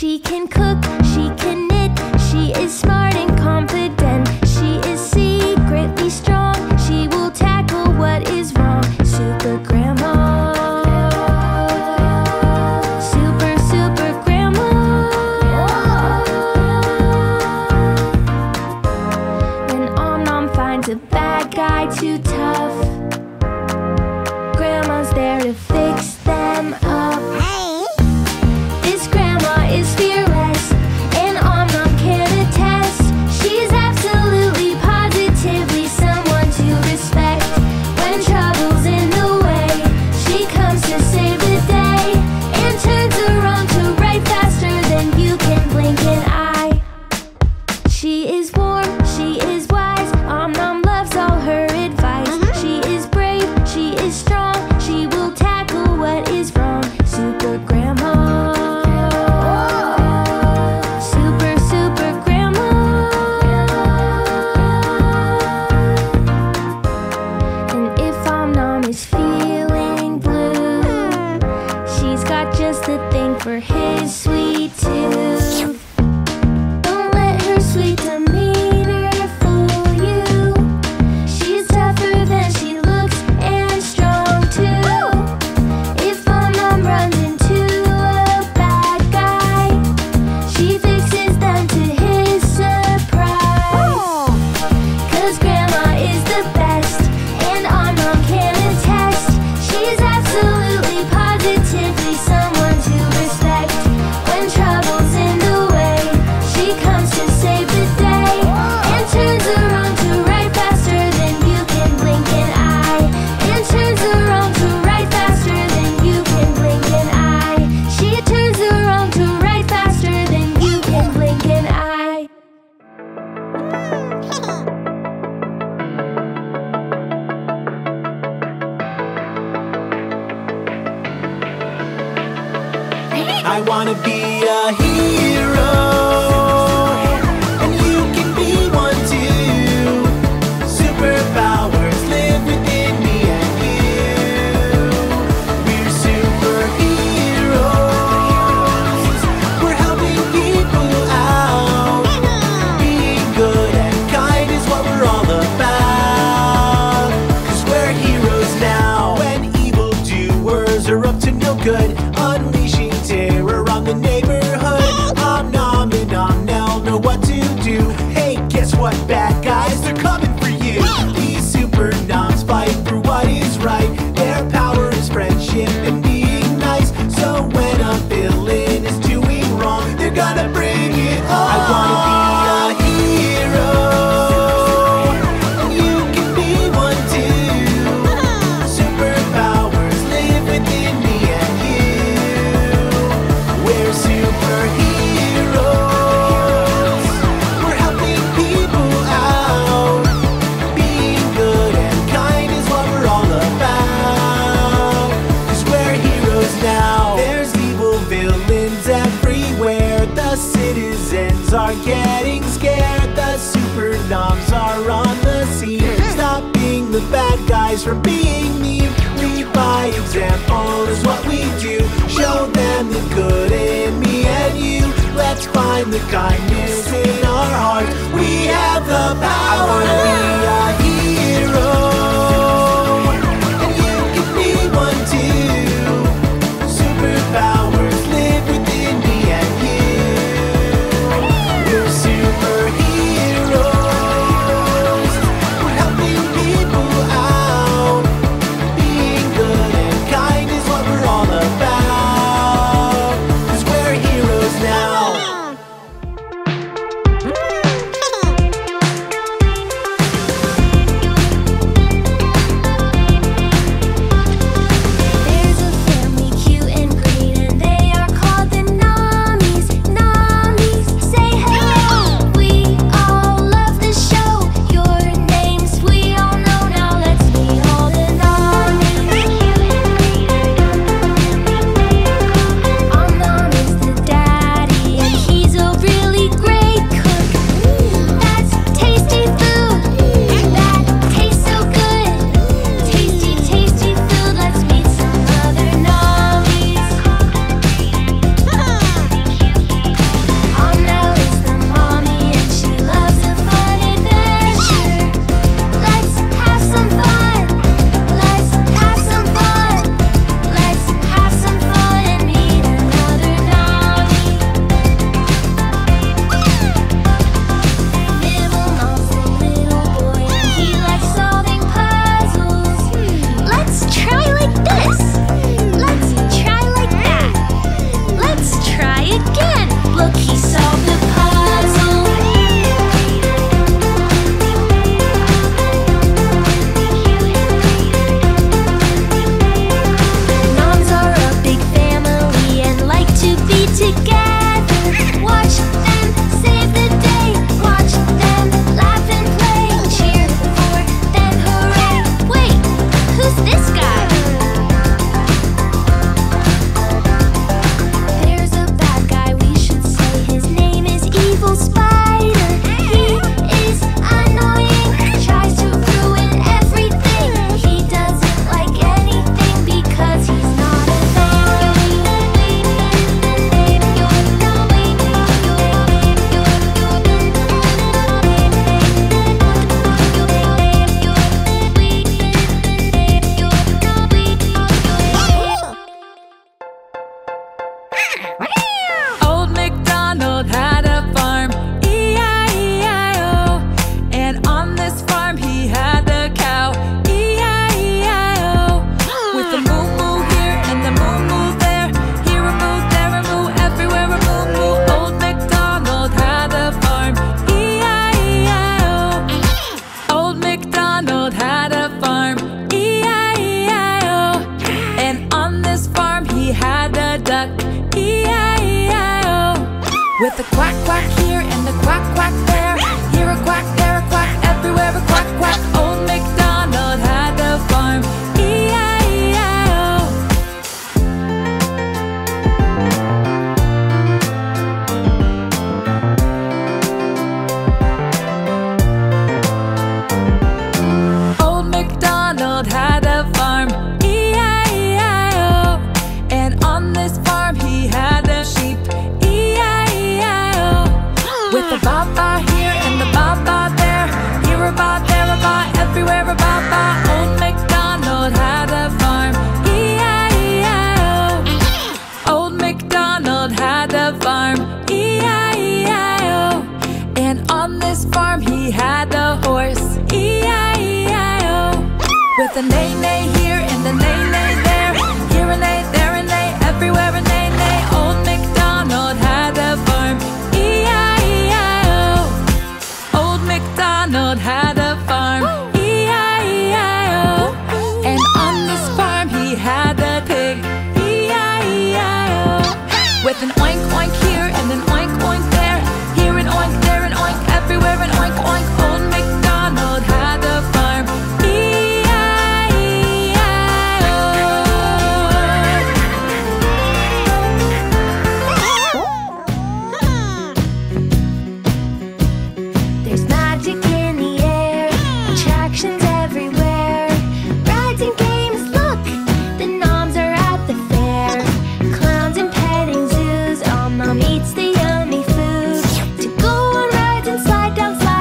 She can cook, she can knit, she is smart and confident. She is secretly strong, she will tackle what is wrong. Super Grandma, super, super Grandma. When Om Nom finds a bad guy too tough, Grandma's there to fix them up. She is warm, she is wise, Om Nom loves all her advice. She is brave, she is strong, she will tackle what is wrong. Super Grandma, super, super Grandma. And if Om Nom is feeling blue, she's got just the thing for his sweet tooth. Sweet demeanor fool you. She's tougher than she looks and strong too. If Om Nom runs into a bad guy, she fixes them to his surprise. 'Cause Grandma is the best, and Om Nom can attest. She's absolutely, positively someone to respect. When trouble's in the way, she comes to save the day and turns the wrong to right faster than you can blink an eye. And turns the wrong to right faster than you can blink an eye. She turns the wrong to right faster than you can blink an eye. I wanna be a hero. Good, unleashing terror on the neighborhood. Om Nom and Om Nom know what to do. Hey, guess what, bad guys? They're coming for you. These super noms fight for what is right. Their power is friendship and being nice. So when a villain is doing wrong, they're gonna bring it on. I wanna be are getting scared, the super noms are on the scene. Stop being the bad guys from being mean. Lead by example is what we do. Show them the good in me and you. Let's find the kindness in our hearts. We have the power. I wanna be a hero. Old MacDonald had a farm, E-I-E-I-O. And on this farm he had a cow, E-I-E-I-O. With a moo-moo here and the moo-moo there, here a moo, there a moo, everywhere a moo-moo. Old MacDonald had a farm, E-I-E-I-O. Old MacDonald had a farm, E-I-E-I-O. And on this farm he had a duck, E-I-E-I-O. With a quack quack here and the quack quack there, here a quack, there a quack, everywhere a quack quack. Old MacDonald had a farm, E-I-E-I-O. Old MacDonald had a farm, E-I-E-I-O. And on this farm he had a sheep, E-I-E-I-O. With a ba-ba here and the ba-ba there, here a ba, there a ba, everywhere a ba-ba. Old MacDonald had a farm, E-I-E-I-O. Old MacDonald had a farm, E-I-E-I-O. And on this farm he had a horse, E-I-E-I-O. With a neigh-neigh here and the neigh-neigh there, here a neigh, there a neigh, everywhere a neigh-neigh. Old MacDonald had a farm, E-I-E-I-O. Old MacDonald had a farm, E-I-E-I-O. And on this farm he had a pig, E-I-E-I-O. With an oink oink here and an oink oink there, here an oink, there an oink, everywhere an oink oink. Old MacDonald had a farm, E-I-E-I-O. There's magic in the air, attractions everywhere, rides and games, look, the noms are at the fair, clowns and petting zoos, Om Nom eats the yummy food, to go on rides and slide down slides.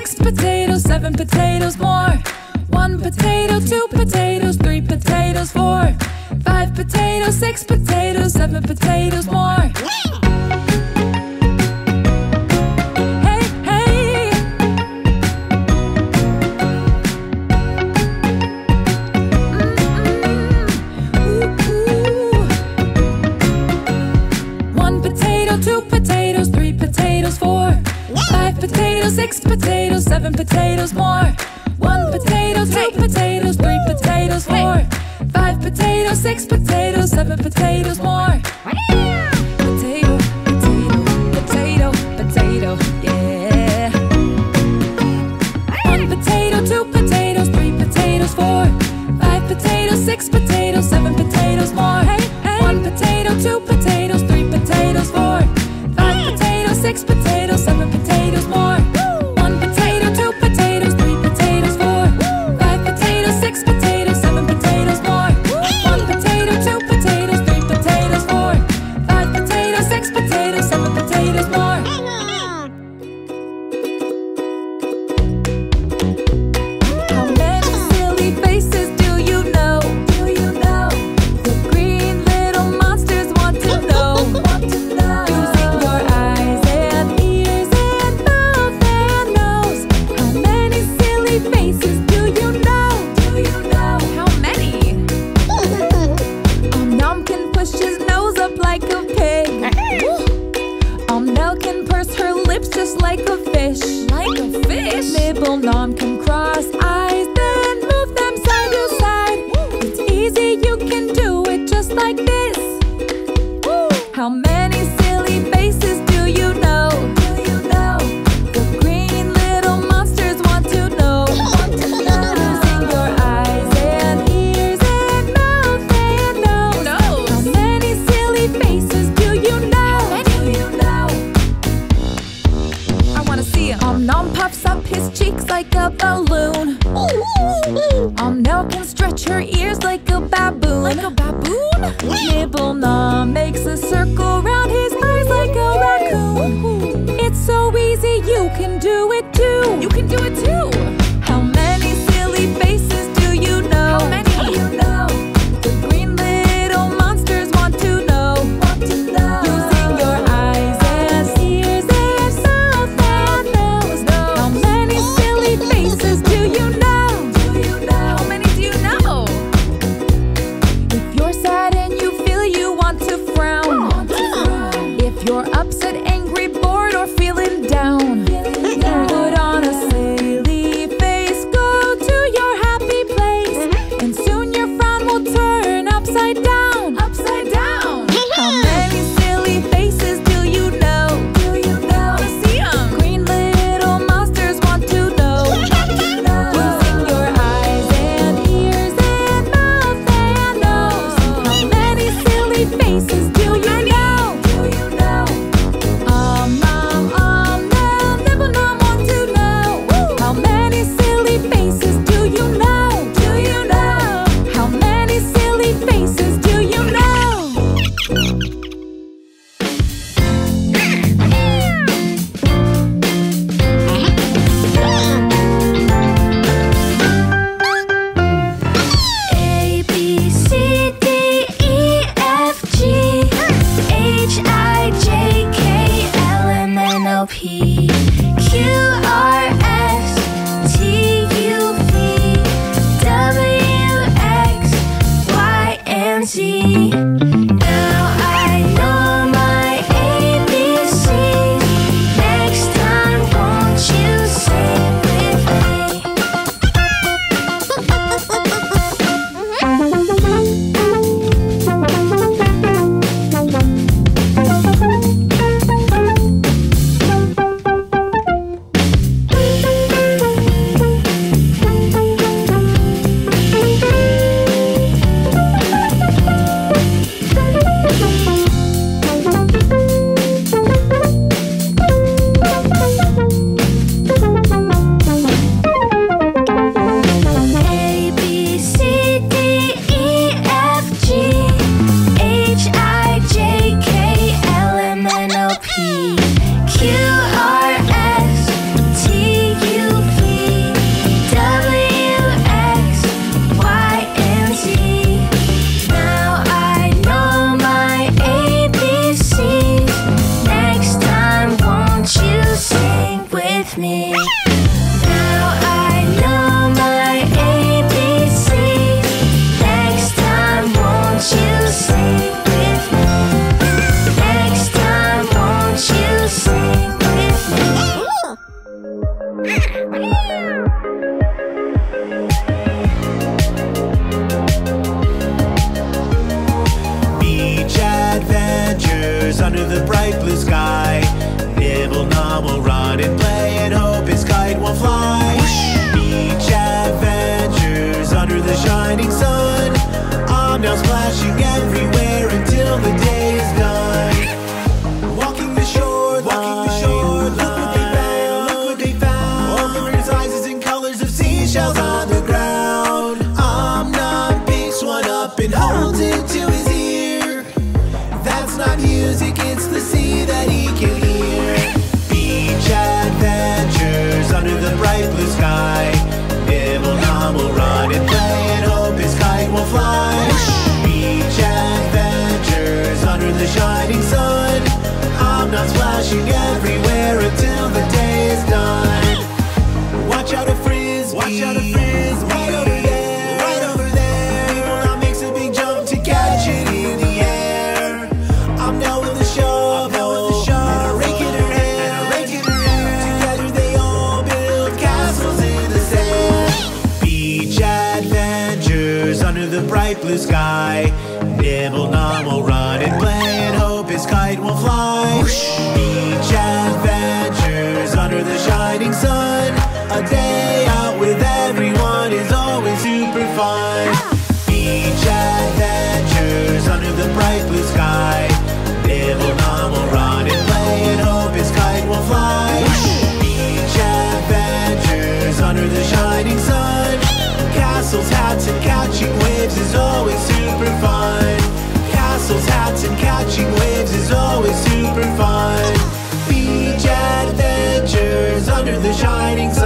6 potatoes, 7 potatoes more. 1 potato, 2 potatoes, 3 potatoes, 4. 5 potatoes, 6 potatoes, 7 potatoes more. Potatoes, 7 potatoes more. 1 potato, 2 potatoes, 3 potatoes, 4. 5 potatoes, 6 potatoes, 7 potatoes more. Potato, potato, potato, potato, yeah. 1 potato, 2 potatoes, 3 potatoes, 4. 5 potatoes, 6 potatoes, 7 potatoes more. 1 potato, 2 potatoes, 3 potatoes, 4. 5 potatoes, 6 potatoes, 7 potatoes more. Om Nom can cross eyes, then move them side to side. It's easy, you can do it just like this. How many silly faces do you know? The green little monsters want to know. Using your eyes and ears and mouth and nose. How many silly faces do you know? I want to see it. Om Nom puffs up his cheeks like a balloon. Om Nom can stretch her ears like a baboon. Nibble Nom makes a circle round his eyes like a raccoon. It's so easy, you can do it too. You can do it too. How many silly faces do you know? How many? The green little monsters want to know. Using your eyes and ears and mouth and nose. How many silly faces do you know? How many do you know? If you're sad and you feel you want to frown. If you're upset, angry, bored, or feeling down, put on a silly face, go to your happy place, and soon your frown will turn upside down. How many silly faces do you know? Wanna see 'em? Green little monsters want to know. Using your eyes and ears and mouth and nose. How many silly faces do you know? Om Nom, Nibble Nom want to know. How many silly faces do you know? How many silly faces do you know? A, B, C, D, E, F, G, H, I, J, K, L, M, N, O, P, Q, R, S, T, U, V, W, X, Y, and Z. Now I know my ABCs. Next time, won't you sing with me? me. Under the bright blue sky, Nibble Nom will run and play and hope his kite will fly. Beach adventures under the shining sun, Om Nom splashing everywhere until the day is done. Walking the shore, look what they found. All different sizes and colors of seashells on the ground. Om Nom picks one up and holds it to his ear. That's not music, it's the sea that he can hear. Beach adventures under the bright blue sky, Nibble Nom will run and play and hope his kite will fly. Beach adventures under the shining sun, Om Nom splashing everywhere until the day is done. Watch out a frisbee, bright blue sky, Nibble Nom will run and play and hope his kite will fly. Beach adventures under the shining sun, a day out with everyone is always super fun. Beach adventures under the bright blue sky, Nibble Nom will run and play and hope his kite will fly. Beach adventures under the shining sun, castles, hats, and catching waves is always super fun. Castles, hats, and catching waves is always super fun. Beach adventures under the shining sun.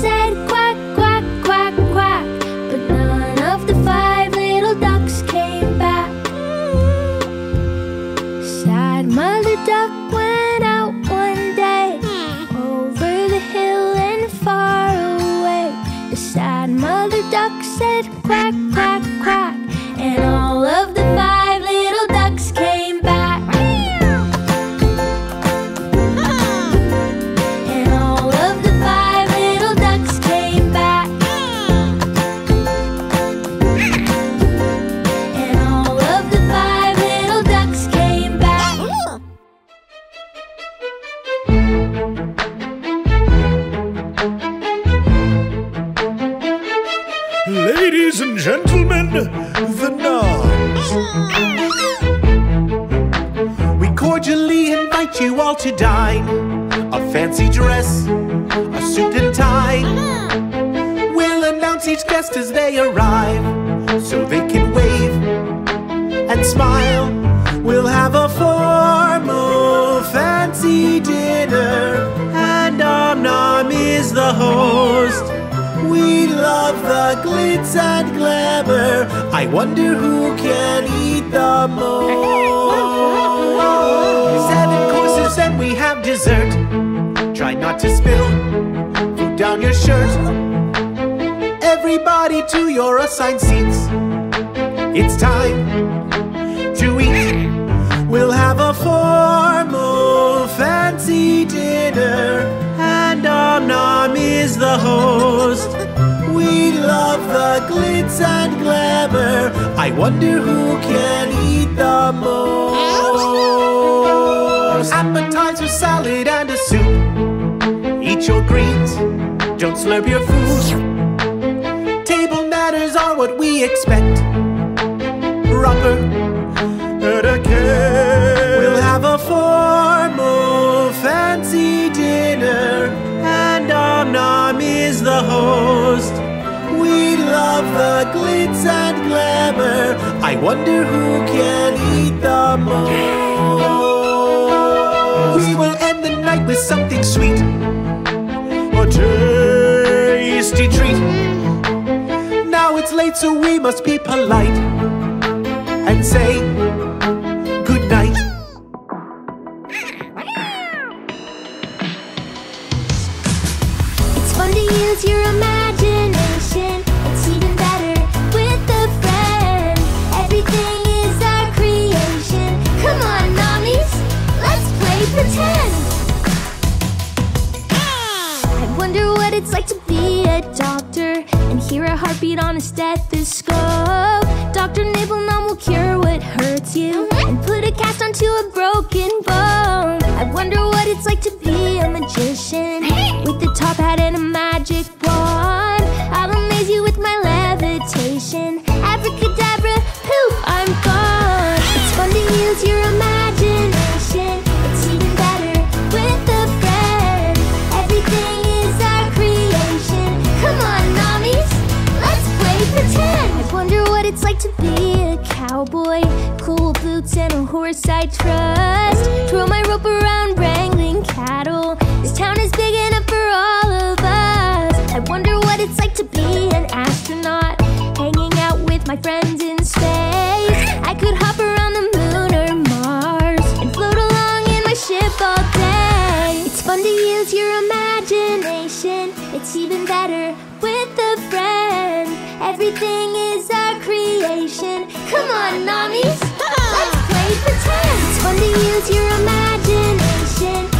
Said quack, quack, quack, and all of the 5 little ducks came back. And all of the 5 little ducks came back. And all of the 5 little ducks came back. Ladies and gentlemen, the Noms. We cordially invite you all to dine. A fancy dress, a suit and tie. We'll announce each guest as they arrive, so they can wave and smile. We'll have a formal fancy dinner, and Om Nom is the host. We love of the glitz and glamour. I wonder who can eat the most. 7 courses and we have dessert. Try not to spill food down your shirt. Everybody to your assigned seats. It's time to eat. We'll have a formal fancy dinner, and Om Nom is the host. We love the glitz and glamour. I wonder who can eat the most. Appetizer, salad, and a soup. Eat your greens, don't slurp your food. Table manners are what we expect. Proper etiquette. We'll have a formal fancy dinner, and Om Nom is the host. We love the glitz and glamour. I wonder who can eat the most. We will end the night with something sweet, a tasty treat. Now it's late, so we must be polite and say good night. It's fun to use your imagination. It's even better with a friend. Everything is our creation. Come on, mommies, let's play pretend. I wonder what it's like to be a doctor and hear a heartbeat on a stethoscope. Dr. Om Nom will cure what hurts you and put a cast onto a broken bone. I wonder what it's like to be a magician with a top hat and a magic wand. I'll amaze you with my levitation. Abracadabra, poof, I'm gone. It's fun to use your imagination. It's even better with a friend. Everything is our creation. Come on, mommies, let's play pretend. I wonder what it's like to be a cowboy, cool boots and a horse I trust. Twirl my rope around wrangling cattle. This town is big enough for all of us. I wonder what it's like to be an astronaut, hanging out with my friends in space. I could hop around the moon or Mars and float along in my ship all day. It's fun to use your imagination. It's even better with a friend. Everything is our creation. Come on, mommies, let's play pretend. It's fun to use your imagination.